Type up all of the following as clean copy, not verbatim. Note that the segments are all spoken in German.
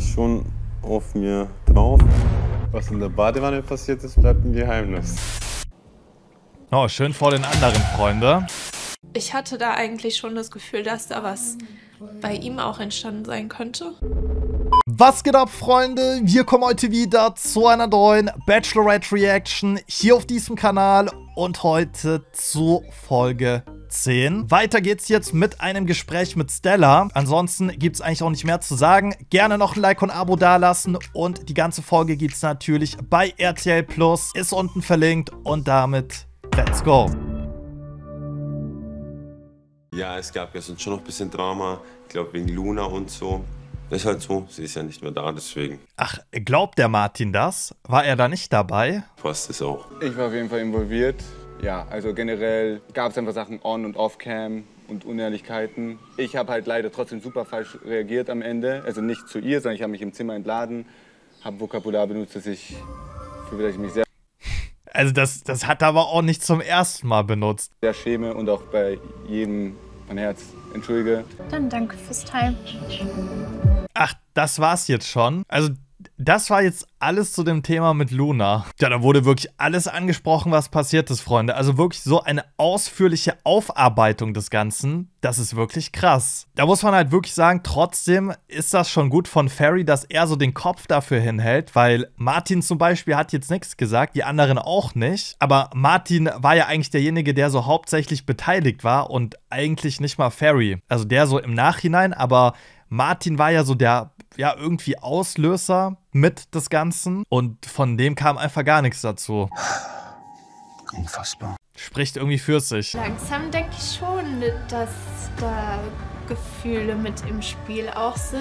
schon auf mir drauf. Was in der Badewanne passiert ist, bleibt ein Geheimnis. Oh, schön vor den anderen, Freunde. Ich hatte da eigentlich schon das Gefühl, dass da was bei ihm auch entstanden sein könnte. Was geht ab, Freunde? Wir kommen heute wieder zu einer neuen Bachelorette Reaction hier auf diesem Kanal und heute zu Folge 10. Weiter geht's jetzt mit einem Gespräch mit Stella. Ansonsten gibt's eigentlich auch nicht mehr zu sagen. Gerne noch ein Like und ein Abo dalassen und die ganze Folge gibt's natürlich bei RTL Plus. Ist unten verlinkt und damit let's go. Ja, es gab gestern schon noch ein bisschen Drama, ich glaube wegen Luna und so. Ist halt so, sie ist ja nicht mehr da, deswegen. Ach, glaubt der Martin das? War er da nicht dabei? Passt es auch. Ich war auf jeden Fall involviert. Ja, also generell gab es einfach Sachen on- und off-cam und Unehrlichkeiten. Ich habe halt leider trotzdem super falsch reagiert am Ende. Also nicht zu ihr, sondern ich habe mich im Zimmer entladen, habe Vokabular benutzt, für das ich mich sehr... Also das hat er aber auch nicht zum ersten Mal benutzt. ...sehr schäme und auch bei jedem mein Herz entschuldige. Dann danke fürs Teil. Ach, das war's jetzt schon. Also, das war jetzt alles zu dem Thema mit Luna. Ja, da wurde wirklich alles angesprochen, was passiert ist, Freunde. Also wirklich so eine ausführliche Aufarbeitung des Ganzen. Das ist wirklich krass. Da muss man halt wirklich sagen, trotzdem ist das schon gut von Ferry, dass er so den Kopf dafür hinhält. Weil Martin zum Beispiel hat jetzt nichts gesagt, die anderen auch nicht. Aber Martin war ja eigentlich derjenige, der so hauptsächlich beteiligt war und eigentlich nicht mal Ferry. Also der so im Nachhinein, aber... Martin war ja so der, ja, irgendwie Auslöser mit des Ganzen und von dem kam einfach gar nichts dazu. Unfassbar. Spricht irgendwie für sich. Langsam denke ich schon, dass da Gefühle mit im Spiel auch sind.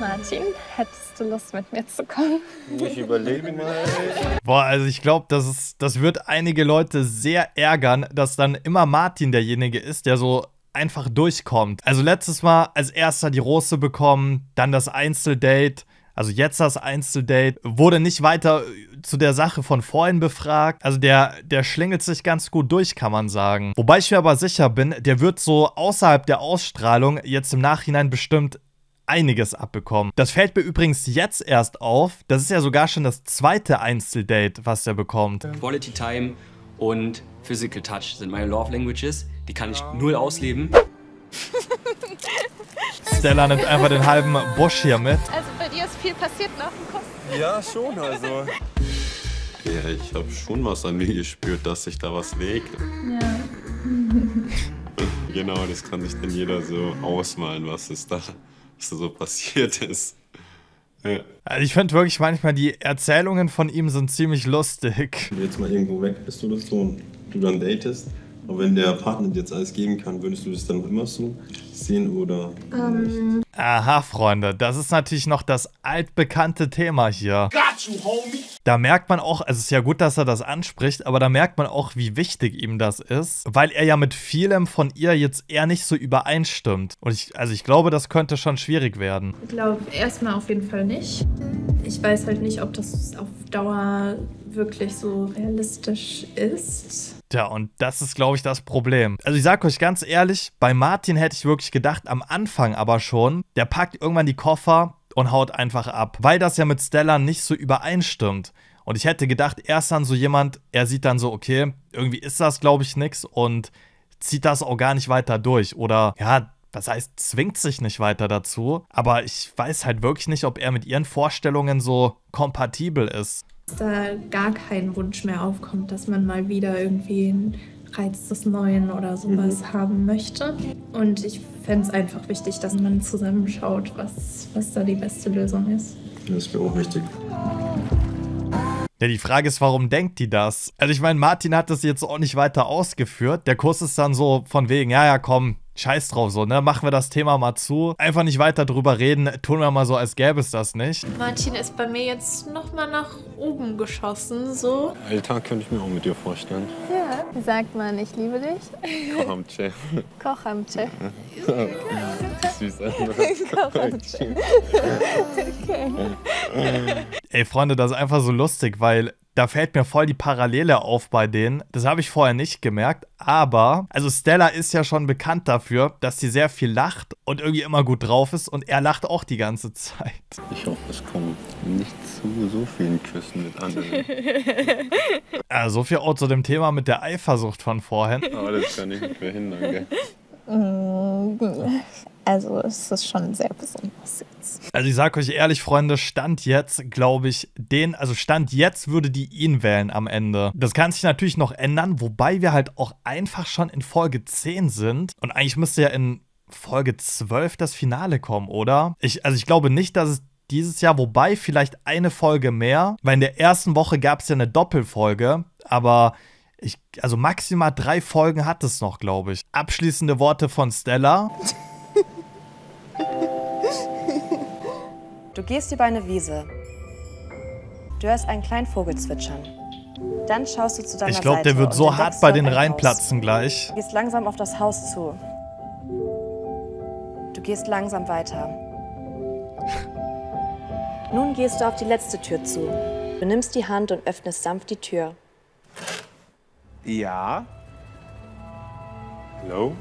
Martin, hättest du Lust mit mir zu kommen? Ich überlege mal. Boah, also ich glaube, das wird einige Leute sehr ärgern, dass dann immer Martin derjenige ist, der so... einfach durchkommt. Also letztes Mal als erster die Rose bekommen, dann das Einzeldate, also jetzt das Einzeldate, wurde nicht weiter zu der Sache von vorhin befragt. Also der schlingelt sich ganz gut durch, kann man sagen. Wobei ich mir aber sicher bin, der wird so außerhalb der Ausstrahlung jetzt im Nachhinein bestimmt einiges abbekommen. Das fällt mir übrigens jetzt erst auf. Das ist ja sogar schon das zweite Einzeldate, was der bekommt. Quality Time und Physical Touch sind meine Love Languages. Die kann ich null ausleben. Stella nimmt einfach den halben Busch hier mit. Also bei dir ist viel passiert nach dem Kopf. Ja, schon also. Ja, ich habe schon was an mir gespürt, dass sich da was legt. Ja. Genau, das kann sich dann jeder so ausmalen, was da so passiert ist. Ja. Also ich finde wirklich manchmal, die Erzählungen von ihm sind ziemlich lustig. Wenn du jetzt mal irgendwo weg bist oder so und du dann datest, aber wenn der Partner dir jetzt alles geben kann, würdest du das dann immer so sehen oder nicht? Aha, Freunde, das ist natürlich noch das altbekannte Thema hier. Got you, homie. Da merkt man auch, also es ist ja gut, dass er das anspricht, aber da merkt man auch, wie wichtig ihm das ist, weil er ja mit vielem von ihr jetzt eher nicht so übereinstimmt. Und ich glaube, das könnte schon schwierig werden. Ich glaube, erstmal auf jeden Fall nicht. Ich weiß halt nicht, ob das auf Dauer wirklich so realistisch ist. Tja, und das ist, glaube ich, das Problem. Also ich sage euch ganz ehrlich, bei Martin hätte ich wirklich gedacht, am Anfang aber schon, der packt irgendwann die Koffer und haut einfach ab, weil das ja mit Stella nicht so übereinstimmt. Und ich hätte gedacht, erst dann so jemand, er sieht dann so, okay, irgendwie ist das, glaube ich, nix und zieht das auch gar nicht weiter durch. Oder, ja, das heißt, zwingt sich nicht weiter dazu. Aber ich weiß halt wirklich nicht, ob er mit ihren Vorstellungen so kompatibel ist. Da gar kein Wunsch mehr aufkommt, dass man mal wieder irgendwie einen Reiz des Neuen oder sowas haben möchte. Und ich fände es einfach wichtig, dass man zusammenschaut, was da die beste Lösung ist. Das ist mir auch wichtig. Ja, die Frage ist, warum denkt die das? Also ich meine, Martin hat das jetzt auch nicht weiter ausgeführt. Der Kuss ist dann so von wegen, ja, komm, scheiß drauf so, ne? Machen wir das Thema mal zu. Einfach nicht weiter drüber reden, tun wir mal so, als gäbe es das nicht. Martin ist bei mir jetzt nochmal nach oben geschossen, so. Alltag könnte ich mir auch mit dir vorstellen. Ja, sag mal, ich liebe dich. Kochamtje. Kochamtje. Süß. Kochamtje. Okay. Ey, Freunde, das ist einfach so lustig, weil da fällt mir voll die Parallele auf bei denen. Das habe ich vorher nicht gemerkt, aber... Also Stella ist ja schon bekannt dafür, dass sie sehr viel lacht und irgendwie immer gut drauf ist. Und er lacht auch die ganze Zeit. Ich hoffe, es kommt nicht zu so vielen Küssen mit anderen. Ja, so viel auch zu dem Thema mit der Eifersucht von vorhin. Aber das kann ich nicht verhindern, gell? Also es ist schon sehr besonders jetzt. Also ich sag euch ehrlich, Freunde, Stand jetzt, glaube ich, Stand jetzt würde die ihn wählen am Ende. Das kann sich natürlich noch ändern, wobei wir halt auch einfach schon in Folge 10 sind. Und eigentlich müsste ja in Folge 12 das Finale kommen, oder? Also ich glaube nicht, dass es dieses Jahr, wobei vielleicht eine Folge mehr, weil in der ersten Woche gab es ja eine Doppelfolge, aber... Also maximal 3 Folgen hat es noch, glaube ich. Abschließende Worte von Stella. Du gehst über eine Wiese. Du hörst einen kleinen Vogel zwitschern. Dann schaust du zu deiner Seite. Ich glaube, der wird so hart bei den reinplatzen gleich. Du gehst langsam auf das Haus zu. Du gehst langsam weiter. Nun gehst du auf die letzte Tür zu. Du nimmst die Hand und öffnest sanft die Tür. Ja. Hallo?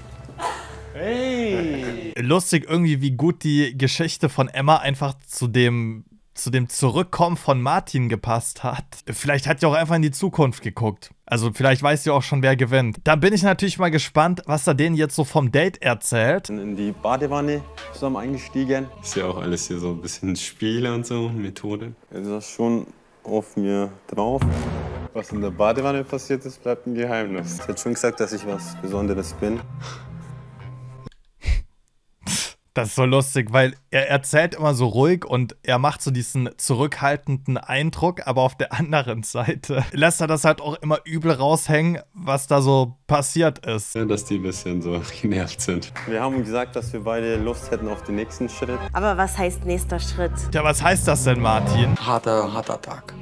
Hey! Lustig irgendwie, wie gut die Geschichte von Emma einfach zu dem Zurückkommen von Martin gepasst hat. Vielleicht hat sie auch einfach in die Zukunft geguckt. Also vielleicht weiß sie auch schon, wer gewinnt. Da bin ich natürlich mal gespannt, was er denen jetzt so vom Date erzählt. In die Badewanne zusammen eingestiegen. Ist ja auch alles hier so ein bisschen Spiele und so, Methode. Ist das schon auf mir drauf? Was in der Badewanne passiert ist, bleibt ein Geheimnis. Ich hätte schon gesagt, dass ich was Besonderes bin. Das ist so lustig, weil er erzählt immer so ruhig und er macht so diesen zurückhaltenden Eindruck, aber auf der anderen Seite lässt er das halt auch immer übel raushängen, was da so passiert ist. Ja, dass die ein bisschen so genervt sind. Wir haben gesagt, dass wir beide Lust hätten auf den nächsten Schritt. Aber was heißt nächster Schritt? Ja, was heißt das denn, Martin? Harter Tag.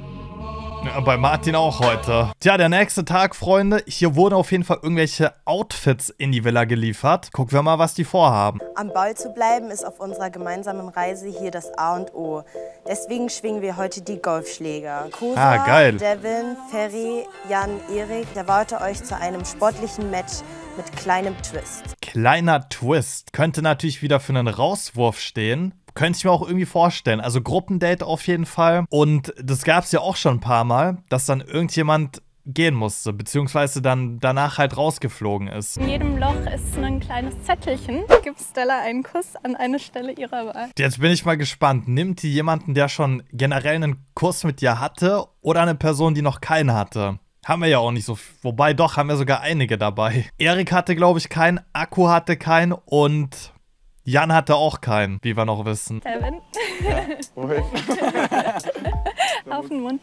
Ja, bei Martin auch heute. Tja, der nächste Tag, Freunde. Hier wurden auf jeden Fall irgendwelche Outfits in die Villa geliefert. Gucken wir mal, was die vorhaben. Am Ball zu bleiben ist auf unserer gemeinsamen Reise hier das A und O. Deswegen schwingen wir heute die Golfschläger. Kosa, geil. Devin, Ferry, Jan, Erik, ich erwarte euch zu einem sportlichen Match mit kleinem Twist. Kleiner Twist. Könnte natürlich wieder für einen Rauswurf stehen. Könnte ich mir auch irgendwie vorstellen. Also Gruppendate auf jeden Fall. Und das gab es ja auch schon ein paar Mal, dass dann irgendjemand gehen musste, beziehungsweise dann danach halt rausgeflogen ist. In jedem Loch ist ein kleines Zettelchen. Gibt Stella einen Kuss an eine Stelle ihrer Wahl. Jetzt bin ich mal gespannt. Nimmt die jemanden, der schon generell einen Kuss mit dir hatte oder eine Person, die noch keinen hatte? Haben wir ja auch nicht so viel. Wobei doch, haben wir sogar einige dabei. Erik hatte, glaube ich, keinen. Akku hatte keinen und... Jan hatte auch keinen, wie wir noch wissen. Devin. Ja. Auf den Mund.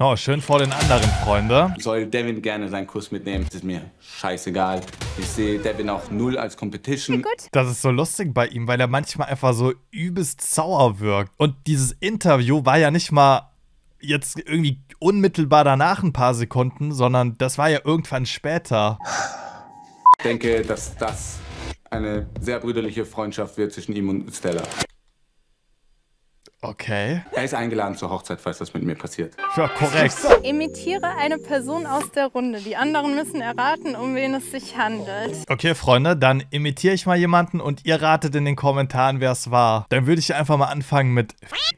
Oh, schön vor den anderen, Freunde. Soll Devin gerne seinen Kuss mitnehmen? Das ist mir scheißegal. Ich sehe Devin auch null als Competition. Ja, gut. Das ist so lustig bei ihm, weil er manchmal einfach so übelst sauer wirkt. Und dieses Interview war ja nicht mal jetzt irgendwie unmittelbar danach ein paar Sekunden, sondern das war ja irgendwann später. Ich denke, dass das... eine sehr brüderliche Freundschaft wird zwischen ihm und Stella. Okay. Er ist eingeladen zur Hochzeit, falls das mit mir passiert. Ja, korrekt. Imitiere eine Person aus der Runde. Die anderen müssen erraten, um wen es sich handelt. Okay, Freunde, dann imitiere ich mal jemanden und ihr ratet in den Kommentaren, wer es war. Dann würde ich einfach mal anfangen mit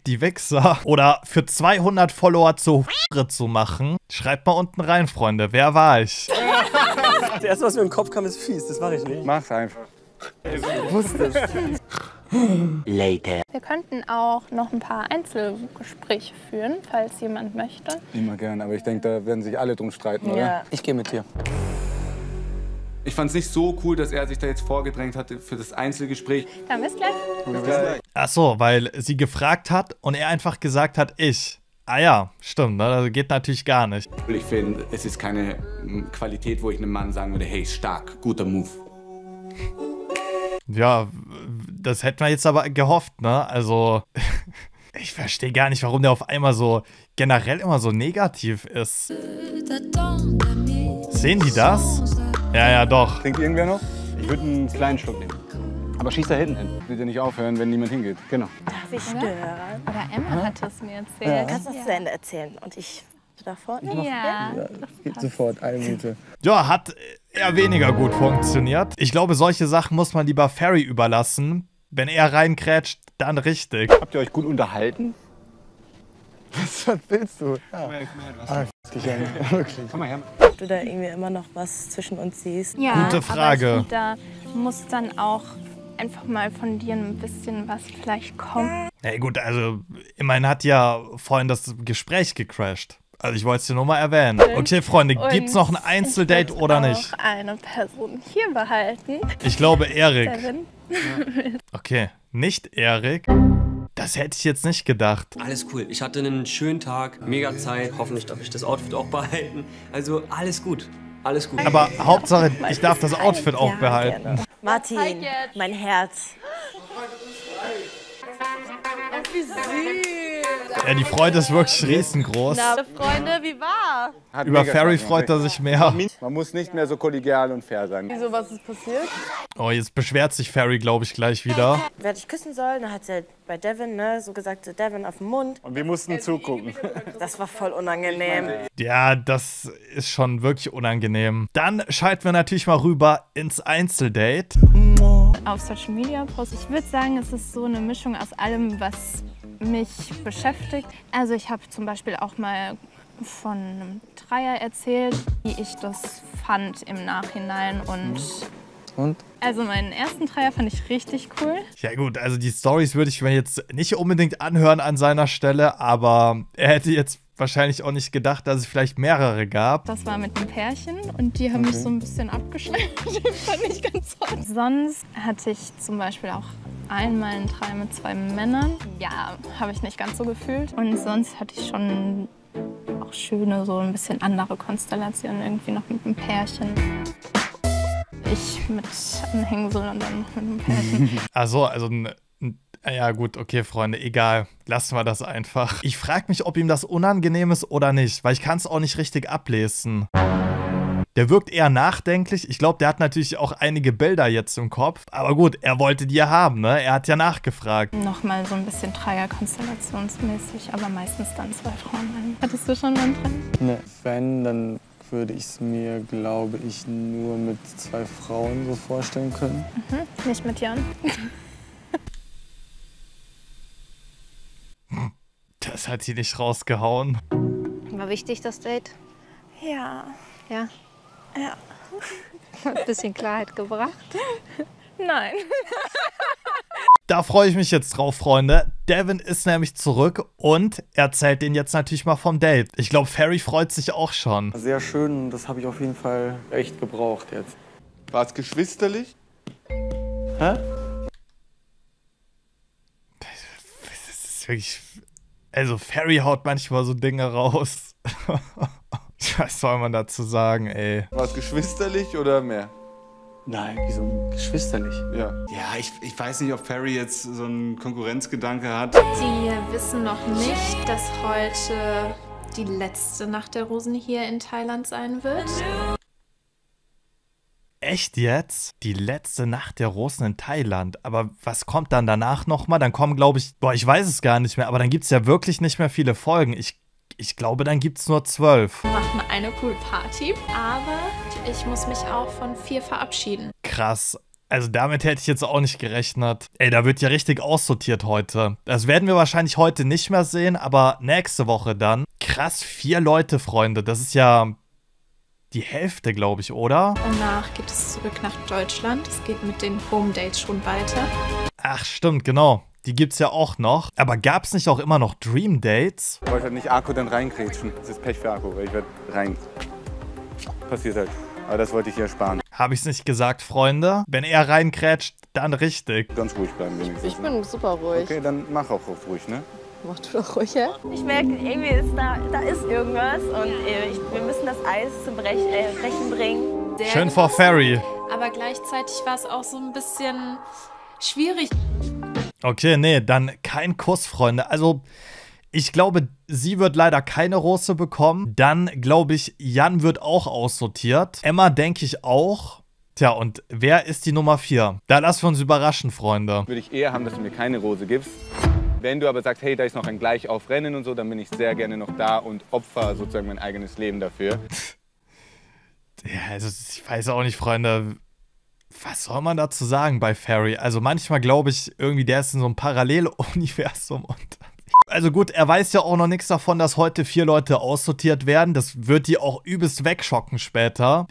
die Wichser. Oder für 200 Follower zur Hure zu machen. Schreibt mal unten rein, Freunde. Wer war ich? Das erste, was mir im Kopf kam, ist fies. Das mache ich nicht. Mach's einfach. Ich wusste es. Later. Wir könnten auch noch ein paar Einzelgespräche führen, falls jemand möchte. Immer gern, aber ich denke, da werden sich alle drum streiten, ja. Oder? Ich gehe mit dir. Ich fand's nicht so cool, dass er sich da jetzt vorgedrängt hatte für das Einzelgespräch. Dann bis gleich. Ach so, weil sie gefragt hat und er einfach gesagt hat, ich. Ah ja, stimmt, ne? Das geht natürlich gar nicht. Ich finde, es ist keine Qualität, wo ich einem Mann sagen würde, hey, stark, guter Move. Ja, das hätten wir jetzt aber gehofft, ne? Also, ich verstehe gar nicht, warum der auf einmal so generell immer so negativ ist. Sehen die das? Ja, ja, doch. Trinkt irgendwer noch? Ich würde einen kleinen Schluck nehmen. Aber schießt da hinten hin. Will dir nicht aufhören, wenn niemand hingeht. Genau. Darf ich stören? Oder Emma hat es mir erzählt. Ja. Kannst du das zu Ende erzählen? Und ich davor? Ja. Ja, das geht sofort. Eine Minute. Ja, hat eher weniger gut funktioniert. Ich glaube, solche Sachen muss man lieber Ferry überlassen. Wenn er reinkrätscht, dann richtig. Habt ihr euch gut unterhalten? Was willst du? Ja. Komm mal her. Ob du da irgendwie immer noch was zwischen uns siehst? Ja, gute Frage. Aber da muss dann auch einfach mal von dir ein bisschen was vielleicht kommen. Hey gut, also immerhin hat ja vorhin das Gespräch gecrashed. Also ich wollte es dir nur mal erwähnen. Okay, Freunde, gibt's noch ein Einzeldate oder nicht? Ich will auch eine Person hier behalten. Ich glaube, Erik. Okay, nicht Erik. Das hätte ich jetzt nicht gedacht. Alles cool. Ich hatte einen schönen Tag, mega Zeit. Hoffentlich darf ich das Outfit auch behalten. Also alles gut. Alles gut. Aber Hauptsache, ich darf das Outfit auch behalten. Martin, mein Herz. Wie süß. Ja, die Freude ist wirklich riesengroß. Na, Freunde, wie war? Über Ferry freut er sich mehr. Man muss nicht mehr so kollegial und fair sein. Wieso, was ist passiert? Oh, jetzt beschwert sich Ferry, glaube ich, gleich wieder. Wer dich küssen soll, dann hat sie halt bei Devin, ne, so gesagt, so Devin auf den Mund. Und wir mussten zugucken. Das war voll unangenehm. Ja, das ist schon wirklich unangenehm. Dann schalten wir natürlich mal rüber ins Einzeldate. Auf Social Media Post. Ich würde sagen, es ist so eine Mischung aus allem, was mich beschäftigt. Also ich habe zum Beispiel auch mal von einem Dreier erzählt, wie ich das fand im Nachhinein. Und? Also meinen ersten Dreier fand ich richtig cool. Ja gut, also die Storys würde ich mir jetzt nicht unbedingt anhören an seiner Stelle, aber er hätte jetzt wahrscheinlich auch nicht gedacht, dass es vielleicht mehrere gab. Das war mit einem Pärchen und die haben mich so ein bisschen abgeschleppt. Die fand ich ganz toll. Sonst hatte ich zum Beispiel auch einmal einen Dreier mit 2 Männern. Ja, habe ich nicht ganz so gefühlt. Und sonst hatte ich schon auch schöne, so ein bisschen andere Konstellationen irgendwie noch mit einem Pärchen. Ich mit einem Hängsel und dann mit einem Pärchen. Ach so, also ja gut, okay, Freunde, egal. Lassen wir das einfach. Ich frage mich, ob ihm das unangenehm ist oder nicht, weil ich kann es auch nicht richtig ablesen. Der wirkt eher nachdenklich. Ich glaube, der hat natürlich auch einige Bilder jetzt im Kopf. Aber gut, er wollte die ja haben, ne? Er hat ja nachgefragt. Nochmal so ein bisschen Dreier-konstellationsmäßig, aber meistens dann 2 Frauen. Hattest du schon einen drin? Ne, wenn, dann würde ich es mir, glaube ich, nur mit 2 Frauen so vorstellen können. Mhm, nicht mit Jan. Das hat sie nicht rausgehauen. War wichtig, das Date? Ja. Ja? Ja. Ein bisschen Klarheit gebracht? Nein. Da freue ich mich jetzt drauf, Freunde. Devin ist nämlich zurück und erzählt denen jetzt natürlich mal vom Date. Ich glaube, Ferry freut sich auch schon. Sehr schön, das habe ich auf jeden Fall echt gebraucht jetzt. War es geschwisterlich? Hä? Das ist wirklich... Also, Ferry haut manchmal so Dinge raus. Was soll man dazu sagen, ey? War es geschwisterlich oder mehr? Nein, wieso geschwisterlich? Ja. Ja, ich weiß nicht, ob Ferry jetzt so einen Konkurrenzgedanke hat. Sie wissen noch nicht, dass heute die letzte Nacht der Rosen hier in Thailand sein wird. Echt jetzt? Die letzte Nacht der Rosen in Thailand. Aber was kommt dann danach nochmal? Dann kommen, glaube ich, boah, ich weiß es gar nicht mehr, aber dann gibt es ja wirklich nicht mehr viele Folgen. Ich glaube, dann gibt es nur 12. Wir machen eine Poolparty, aber ich muss mich auch von 4 verabschieden. Krass. Also damit hätte ich jetzt auch nicht gerechnet. Ey, da wird ja richtig aussortiert heute. Das werden wir wahrscheinlich heute nicht mehr sehen, aber nächste Woche dann. Krass, 4 Leute, Freunde. Das ist ja... die Hälfte, glaube ich, oder? Danach geht es zurück nach Deutschland. Es geht mit den Home-Dates schon weiter. Ach, stimmt, genau. Die gibt's ja auch noch. Aber gab's nicht auch immer noch Dream-Dates? Ich wollte halt nicht Arco dann reingrätschen. Das ist Pech für Arco, weil ich werde rein... Passiert halt. Aber das wollte ich hier sparen. Habe ich's nicht gesagt, Freunde? Wenn er reingrätscht, dann richtig. Ganz ruhig bleiben wenigstens. Ich bin super ruhig. Okay, dann mach auch ruhig, ne? Mach du doch ruhig, ja? Ich merke, irgendwie ist da ist irgendwas und wir müssen das Eis zu brechen bringen. Sehr schön vor Ferry. Aber gleichzeitig war es auch so ein bisschen schwierig. Okay, nee, dann kein Kuss, Freunde. Also, ich glaube, sie wird leider keine Rose bekommen. Dann, glaube ich, Jan wird auch aussortiert. Emma, denke ich auch. Tja, und wer ist die Nummer 4? Da lassen wir uns überraschen, Freunde. Würde ich eher haben, dass du mir keine Rose gibst. Wenn du aber sagst, hey, da ist noch ein Gleichaufrennen und so, dann bin ich sehr gerne noch da und opfer sozusagen mein eigenes Leben dafür. Ja, also ich weiß auch nicht, Freunde, was soll man dazu sagen bei Ferry? Also manchmal glaube ich irgendwie, der ist in so einem Paralleluniversum und... Also gut, er weiß ja auch noch nichts davon, dass heute 4 Leute aussortiert werden. Das wird die auch übelst wegschocken später.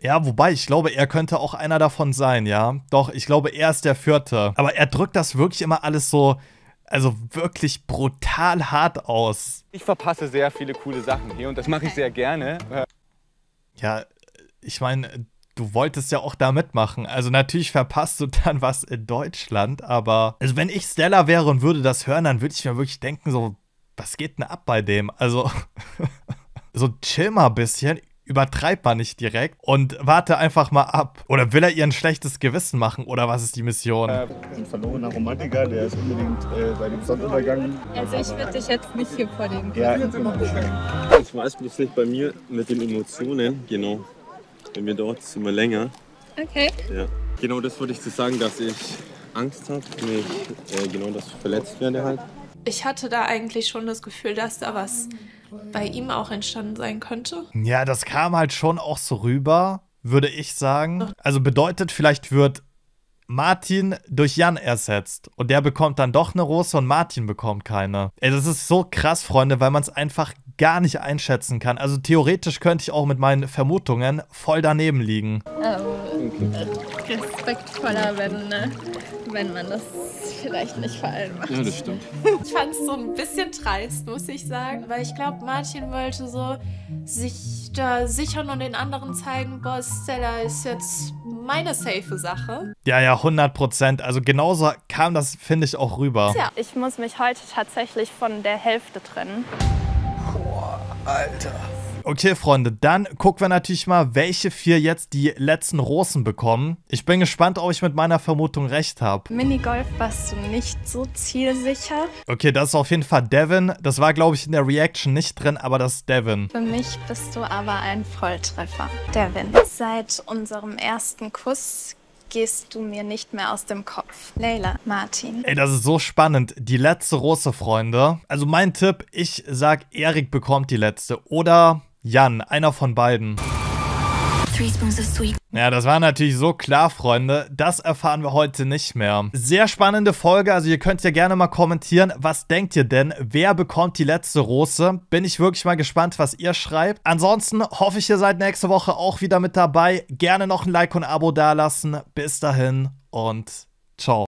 Ja, wobei, ich glaube, er könnte auch einer davon sein, ja. Doch, ich glaube, er ist der 4. Aber er drückt das wirklich immer alles so... Also wirklich brutal hart aus. Ich verpasse sehr viele coole Sachen hier und das mache ich sehr gerne. Ja, ich meine, du wolltest ja auch da mitmachen. Also natürlich verpasst du dann was in Deutschland, aber... Also wenn ich Stella wäre und würde das hören, dann würde ich mir wirklich denken so, was geht denn ab bei dem? Also, so chill mal ein bisschen, übertreib mal nicht direkt und warte einfach mal ab. Oder will er ihr ein schlechtes Gewissen machen oder was ist die Mission? Ein verlorener Romantiker, der ist unbedingt bei dem Sonnenuntergang. Also ich würde dich jetzt nicht hier vor dem... Ja, ich weiß bloß nicht, bei mir mit den Emotionen, genau. Bei mir dauert es immer länger. Okay. Ja. Genau das wollte ich zu sagen, dass ich Angst habe, genau dass ich verletzt werde halt. Ich hatte da eigentlich schon das Gefühl, dass da was bei ihm auch entstanden sein könnte. Ja, das kam halt schon auch so rüber, würde ich sagen. Also bedeutet, vielleicht wird Martin durch Jan ersetzt und der bekommt dann doch eine Rose und Martin bekommt keine. Ey, das ist so krass, Freunde, weil man es einfach gar nicht einschätzen kann. Also theoretisch könnte ich auch mit meinen Vermutungen voll daneben liegen. Respektvoller, wenn man das vielleicht nicht fallen macht. Ja, das stimmt. Ich fand es so ein bisschen dreist, muss ich sagen. Weil ich glaube, Martin wollte so sich da sichern und den anderen zeigen, boah, Stella ist jetzt meine safe Sache. Ja, ja, 100%. Also genauso kam das, finde ich, auch rüber. Ja. Ich muss mich heute tatsächlich von der Hälfte trennen. Boah, Alter. Okay, Freunde, dann gucken wir natürlich mal, welche 4 jetzt die letzten Rosen bekommen. Ich bin gespannt, ob ich mit meiner Vermutung recht habe. Minigolf warst du nicht so zielsicher. Okay, das ist auf jeden Fall Devin. Das war, glaube ich, in der Reaction nicht drin, aber das ist Devin. Für mich bist du aber ein Volltreffer. Devin, seit unserem ersten Kuss gehst du mir nicht mehr aus dem Kopf. Layla, Martin. Ey, das ist so spannend. Die letzte Rose, Freunde. Also mein Tipp, ich sag, Erik bekommt die letzte. Oder... Jan, einer von beiden. Ja, das war natürlich so klar, Freunde. Das erfahren wir heute nicht mehr. Sehr spannende Folge. Also ihr könnt ja gerne mal kommentieren, was denkt ihr denn? Wer bekommt die letzte Rose? Bin ich wirklich mal gespannt, was ihr schreibt. Ansonsten hoffe ich, ihr seid nächste Woche auch wieder mit dabei. Gerne noch ein Like und ein Abo dalassen. Bis dahin und ciao.